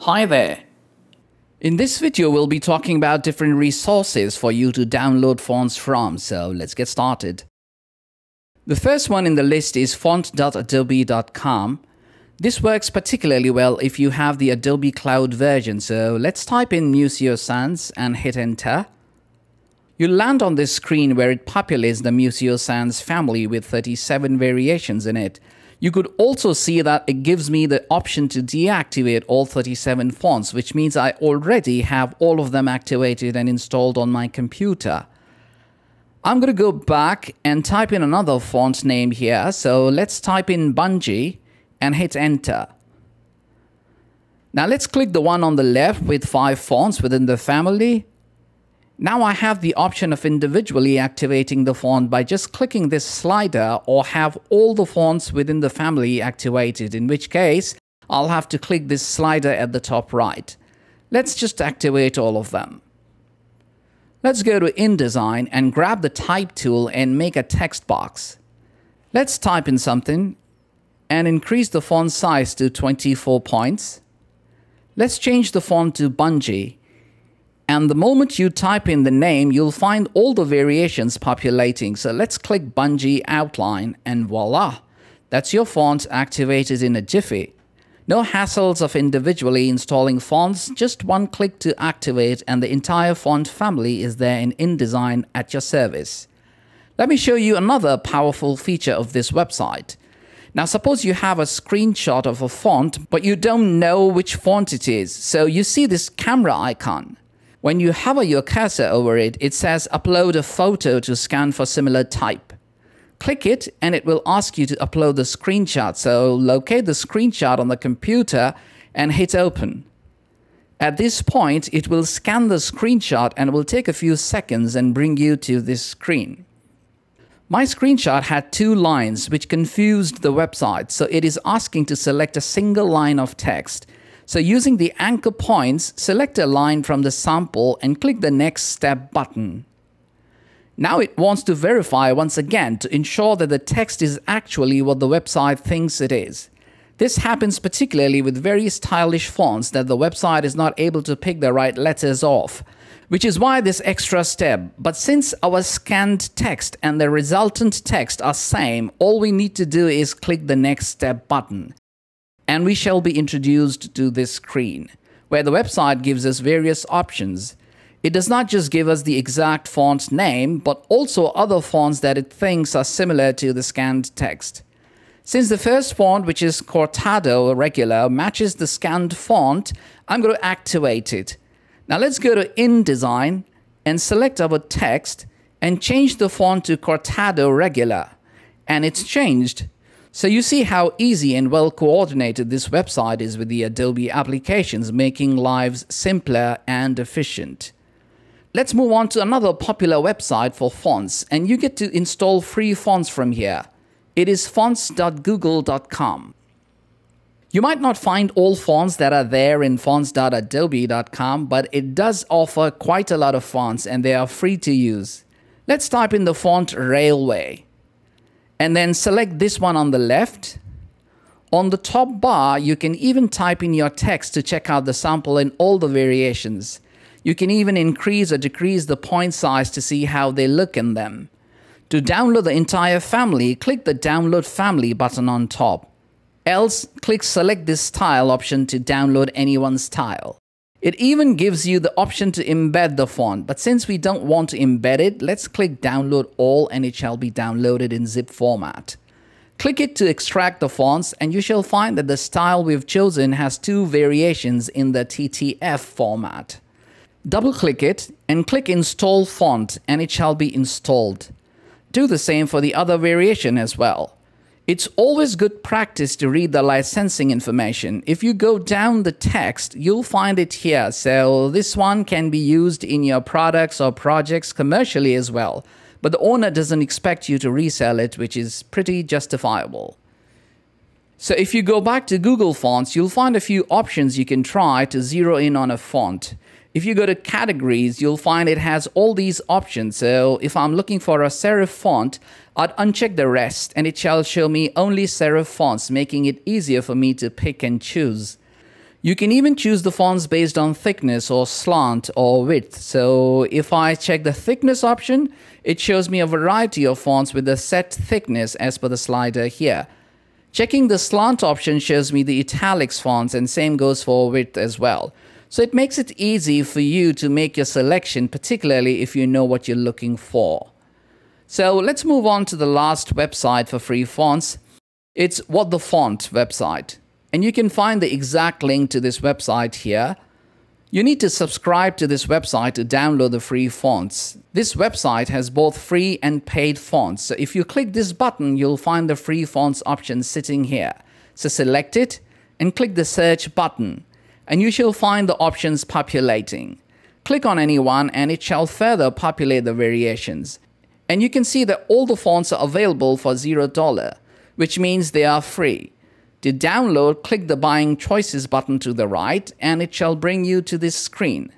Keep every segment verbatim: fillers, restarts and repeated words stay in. Hi there! In this video, we'll be talking about different resources for you to download fonts from, so let's get started. The first one in the list is font dot adobe dot com. This works particularly well if you have the Adobe Cloud version, so let's type in Museo Sans and hit enter. You'll land on this screen where it populates the Museo Sans family with thirty-seven variations in it. You could also see that it gives me the option to deactivate all thirty-seven fonts, which means I already have all of them activated and installed on my computer. I'm going to go back and type in another font name here. So let's type in Bungee and hit enter. Now let's click the one on the left with five fonts within the family. Now I have the option of individually activating the font by just clicking this slider, or have all the fonts within the family activated, in which case I'll have to click this slider at the top right. Let's just activate all of them. Let's go to InDesign and grab the type tool and make a text box. Let's type in something and increase the font size to twenty-four points. Let's change the font to Bungee. And the moment you type in the name, you'll find all the variations populating. So let's click Bungee Outline and voila, that's your font activated in a jiffy. No hassles of individually installing fonts, just one click to activate and the entire font family is there in InDesign at your service. Let me show you another powerful feature of this website. Now, suppose you have a screenshot of a font, but you don't know which font it is. So you see this camera icon. When you hover your cursor over it, it says upload a photo to scan for similar type. Click it and it will ask you to upload the screenshot. So locate the screenshot on the computer and hit open. At this point, it will scan the screenshot and will take a few seconds and bring you to this screen. My screenshot had two lines, which confused the website. So it is asking to select a single line of text. So using the anchor points, select a line from the sample and click the next step button. Now it wants to verify once again to ensure that the text is actually what the website thinks it is. This happens particularly with very stylish fonts that the website is not able to pick the right letters off, which is why this extra step. But since our scanned text and the resultant text are same, all we need to do is click the next step button. And we shall be introduced to this screen, where the website gives us various options. It does not just give us the exact font name, but also other fonts that it thinks are similar to the scanned text. Since the first font, which is Cortado Regular, matches the scanned font, I'm going to activate it. Now let's go to InDesign and select our text and change the font to Cortado Regular. And it's changed. So you see how easy and well coordinated this website is with the Adobe applications, making lives simpler and efficient. Let's move on to another popular website for fonts, and you get to install free fonts from here. It is fonts dot google dot com. You might not find all fonts that are there in fonts dot adobe dot com, but it does offer quite a lot of fonts and they are free to use. Let's type in the font Railway. And then select this one on the left. On the top bar, you can even type in your text to check out the sample and all the variations. You can even increase or decrease the point size to see how they look in them. To download the entire family, click the Download Family button on top. Else, click Select this style option to download any one style. It even gives you the option to embed the font, but since we don't want to embed it, let's click download all and it shall be downloaded in zip format. Click it to extract the fonts and you shall find that the style we've chosen has two variations in the T T F format. Double click it and click install font and it shall be installed. Do the same for the other variation as well. It's always good practice to read the licensing information. If you go down the text, you'll find it here. So this one can be used in your products or projects commercially as well. But the owner doesn't expect you to resell it, which is pretty justifiable. So if you go back to Google Fonts, you'll find a few options you can try to zero in on a font. If you go to categories, you'll find it has all these options. So if I'm looking for a serif font, I'd uncheck the rest and it shall show me only serif fonts, making it easier for me to pick and choose. You can even choose the fonts based on thickness or slant or width. So if I check the thickness option, it shows me a variety of fonts with a set thickness as per the slider here. Checking the slant option shows me the italics fonts, and same goes for width as well. So it makes it easy for you to make your selection, particularly if you know what you're looking for. So let's move on to the last website for free fonts. It's What the Font website. And you can find the exact link to this website here. You need to subscribe to this website to download the free fonts. This website has both free and paid fonts. So if you click this button, you'll find the free fonts option sitting here. So select it and click the search button, and you shall find the options populating. Click on any one and it shall further populate the variations. And you can see that all the fonts are available for zero dollars, which means they are free. To download, click the Buying Choices button to the right and it shall bring you to this screen.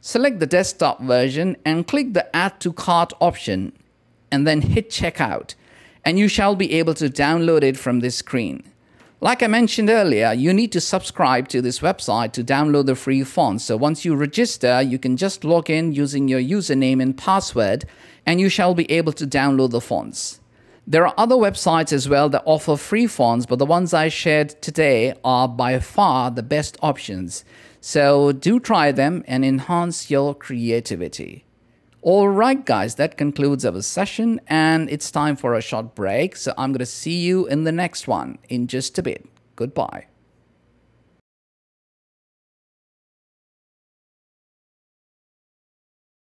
Select the desktop version and click the Add to Cart option and then hit Checkout, and you shall be able to download it from this screen. Like I mentioned earlier, you need to subscribe to this website to download the free fonts. So once you register, you can just log in using your username and password, and you shall be able to download the fonts. There are other websites as well that offer free fonts, but the ones I shared today are by far the best options. So do try them and enhance your creativity. All right, guys, that concludes our session, and it's time for a short break. So I'm going to see you in the next one in just a bit. Goodbye.